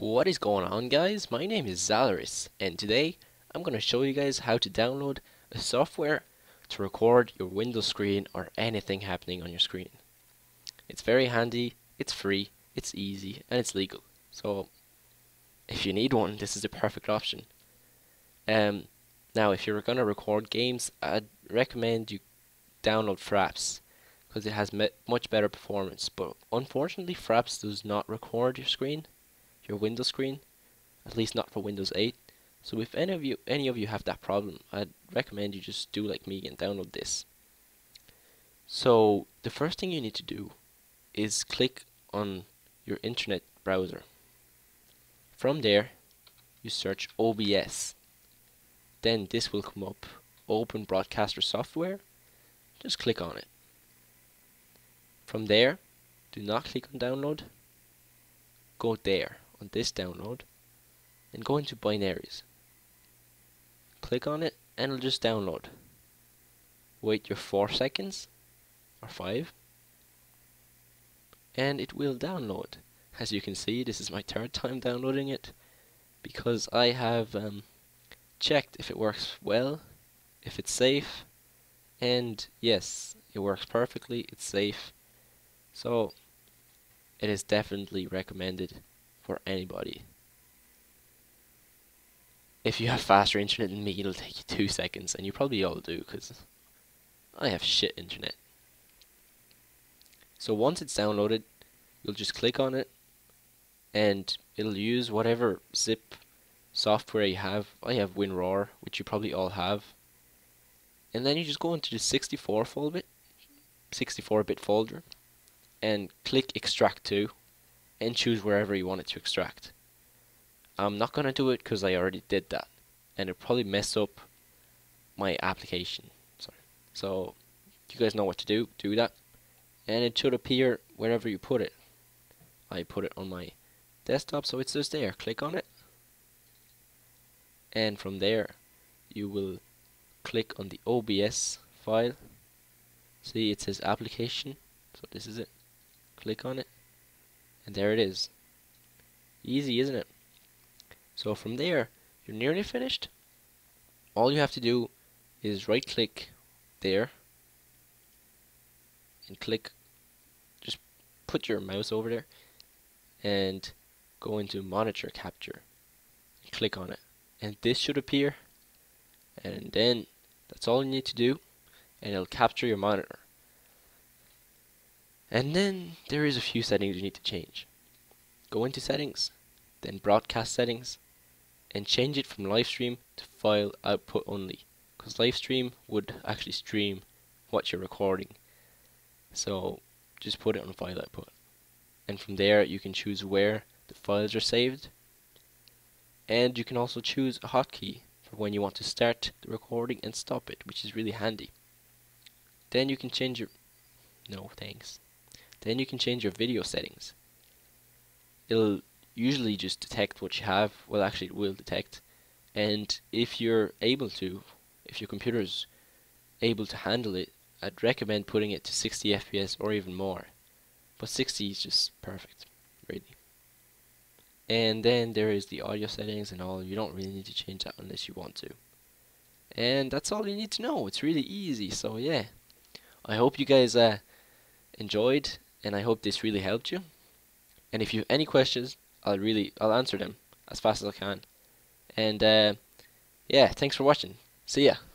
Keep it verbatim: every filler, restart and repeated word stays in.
What is going on, guys? My name is Zalaris, and today I'm going to show you guys how to download a software to record your Windows screen or anything happening on your screen. It's very handy, it's free, it's easy, and it's legal. So if you need one, this is the perfect option. Um, now if you're going to record games, I'd recommend you download Fraps, because it has much better performance, but unfortunately Fraps does not record your screen. Your Windows screen, at least not for Windows eight. So if any of you any of you have that problem, I'd recommend you just do like me and download this. So the first thing you need to do is click on your internet browser. From there you search O B S. Then this will come up, Open Broadcaster Software. Just click on it. From there, do not click on download. Go there. On this download, and go into binaries, click on it, and it'll just download. Wait your four seconds or five, and it will download. As you can see, this is my third time downloading it, because I have um, checked if it works well, if it's safe, and yes, it works perfectly, it's safe, so it is definitely recommended for anybody. If you have faster internet than me, it'll take you two seconds, and you probably all do, because I have shit internet. So once it's downloaded, you'll just click on it, and it'll use whatever zip software you have. I have WinRAR, which you probably all have. And then you just go into the sixty-four bit folder, and click extract to, and choose wherever you want it to extract. I'm not going to do it because I already did that, and it probably messed up my application. Sorry. So you guys know what to do, do that, and it should appear wherever you put it. I put it on my desktop, so it's just there. Click on it, and from there you will click on the O B S file. See, it says application, so this is it. Click on it. And there it is. Easy, isn't it? So from there, you're nearly finished. All you have to do is right click there and click, just put your mouse over there and go into monitor capture. Click on it, and this should appear, and then that's all you need to do, and it'll capture your monitor. And then there is a few settings you need to change. Go into settings, then broadcast settings, and change it from live stream to file output only, because live stream would actually stream what you're recording. So just put it on file output, and from there you can choose where the files are saved, and you can also choose a hotkey for when you want to start the recording and stop it, which is really handy. Then you can change your no thanks Then you can change your video settings. It'll usually just detect what you have, well actually it will detect, and if you're able to, if your computer is able to handle it, I'd recommend putting it to sixty F P S or even more, but sixty is just perfect, really. And then there is the audio settings and all. You don't really need to change that unless you want to. And that's all you need to know. It's really easy, so yeah. I hope you guys uh, enjoyed, and I hope this really helped you. And if you have any questions, I'll really I'll answer them as fast as I can. And uh, yeah, thanks for watching. See ya.